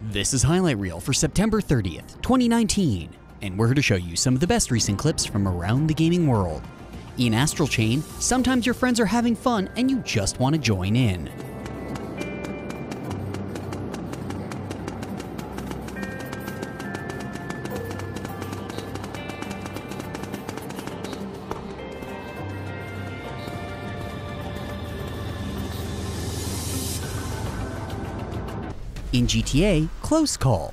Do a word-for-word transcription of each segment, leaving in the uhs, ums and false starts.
This is Highlight Reel for September thirtieth, twenty nineteen, and we're here to show you some of the best recent clips from around the gaming world. In Astral Chain, sometimes your friends are having fun and you just want to join in. In G T A, Close Call.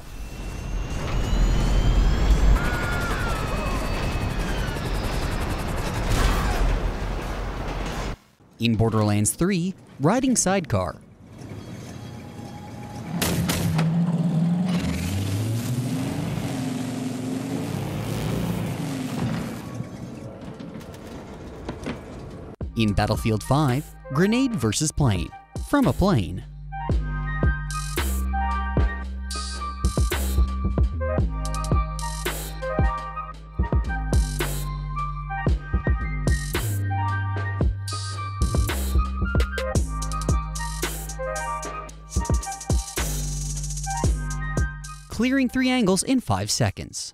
In Borderlands three, Riding Sidecar. In Battlefield five, Grenade versus Plane, from a plane. Clearing three angles in five seconds.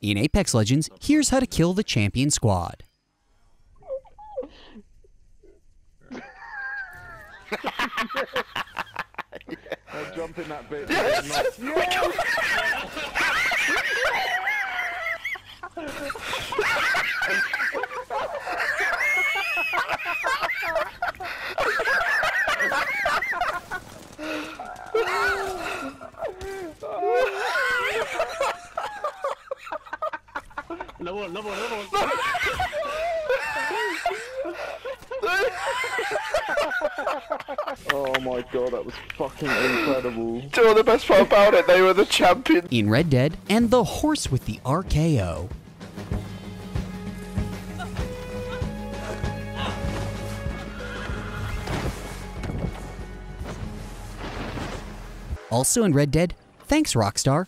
In Apex Legends, here's how to kill the champion squad. I'll jump in that bit. Yes! Yes! Another one, another one, another one. Oh my god, that was fucking incredible. Do you know the best part about it? They were the champions. In Red Dead, and the horse with the R K O. Also in Red Dead, thanks Rockstar.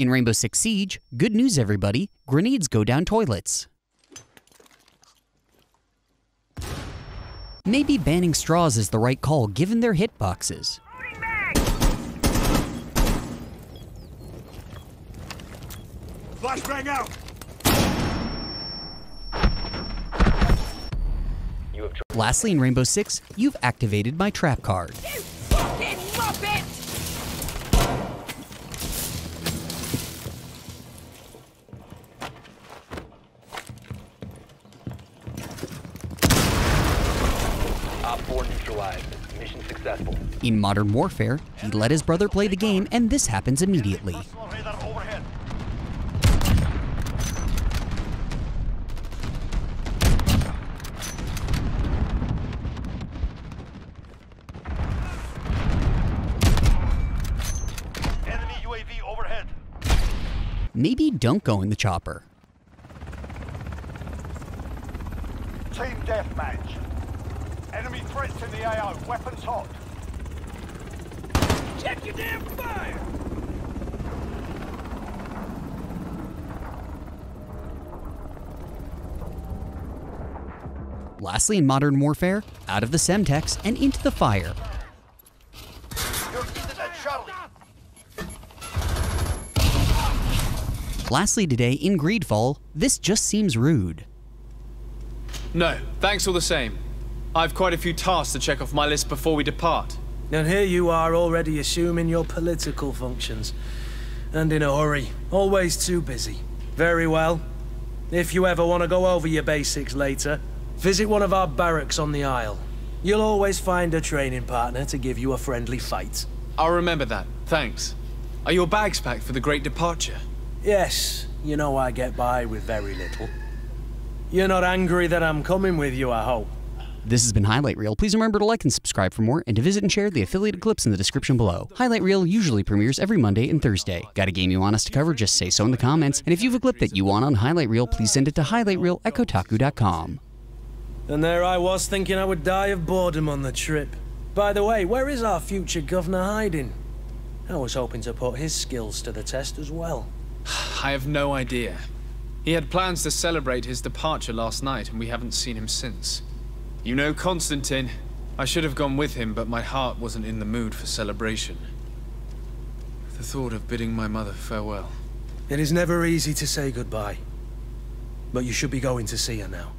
In Rainbow Six Siege, good news everybody, grenades go down toilets. Maybe banning straws is the right call given their hitboxes. Flashbang out! Lastly, in Rainbow Six, you've activated my trap card. You fucking muppet! Mission successful. In Modern Warfare, he let his brother play the game and this happens immediately. Enemy U A V overhead. Maybe don't go in the chopper. Team deathmatch. Enemy threats in the A O. Weapons hot. Check your damn fire! Lastly, in Modern Warfare, out of the Semtex and into the fire. You're into that shuttle. Lastly today, in Greedfall, this just seems rude. No, thanks all the same. I've quite a few tasks to check off my list before we depart. And here you are already assuming your political functions. And in a hurry. Always too busy. Very well. If you ever want to go over your basics later, visit one of our barracks on the Isle. You'll always find a training partner to give you a friendly fight. I'll remember that. Thanks. Are your bags packed for the great departure? Yes, you know I get by with very little. You're not angry that I'm coming with you, I hope. This has been Highlight Reel. Please remember to like and subscribe for more, and to visit and share the affiliated clips in the description below. Highlight Reel usually premieres every Monday and Thursday. Got a game you want us to cover? Just say so in the comments. And if you have a clip that you want on Highlight Reel, please send it to highlight reel at kotaku dot com. And there I was thinking I would die of boredom on the trip. By the way, where is our future governor hiding? I was hoping to put his skills to the test as well. I have no idea. He had plans to celebrate his departure last night, and we haven't seen him since. You know, Konstantin, I should have gone with him, but my heart wasn't in the mood for celebration. The thought of bidding my mother farewell. It is never easy to say goodbye, but you should be going to see her now.